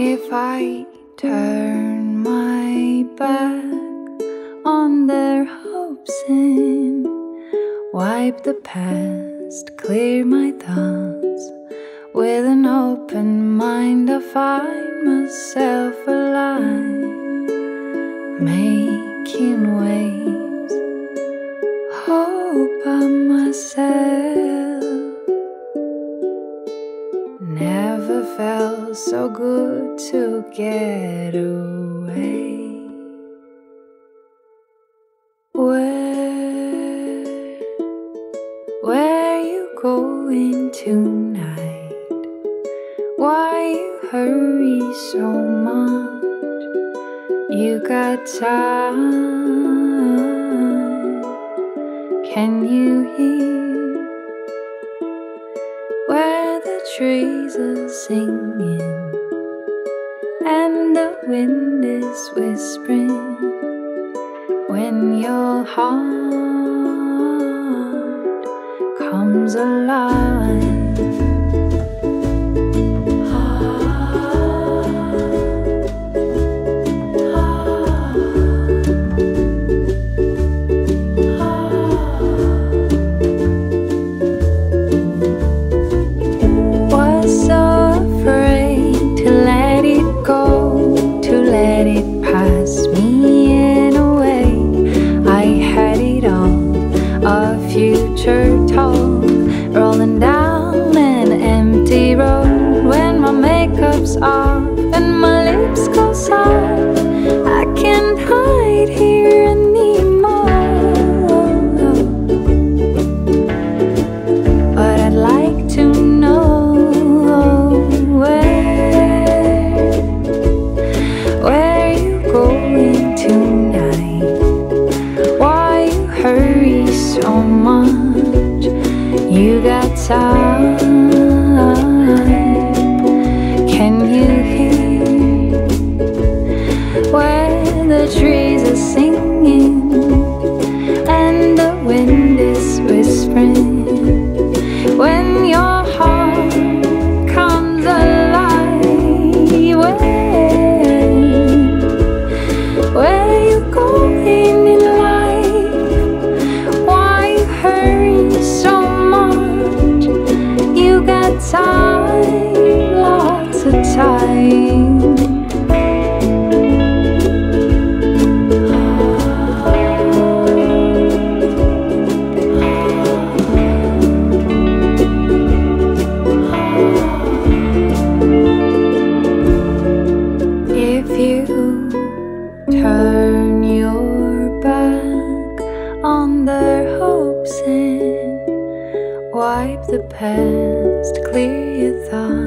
If I turn my back on their hopes and wipe the past, clear my thoughts with an open mind, I find myself alive, making waves, all by myself. Never felt so good to get away. Where you going tonight? Why you hurry so much? You got time? Can you hear where the trees are singing and the wind is whispering? When your heart comes alive, future tall, rolling down an empty road. When my makeup's off and my lips go soft, I can't hide here anymore. But I'd like to know where you going tonight? Why you hurry so much? You got time? Can you hear where the trees are singing and the wind is whispering? When your heart comes alive, where you going in life? Why you hurry so much? Time, lots of time. If you turn your back on their hopes and wipe the past, clear your thoughts.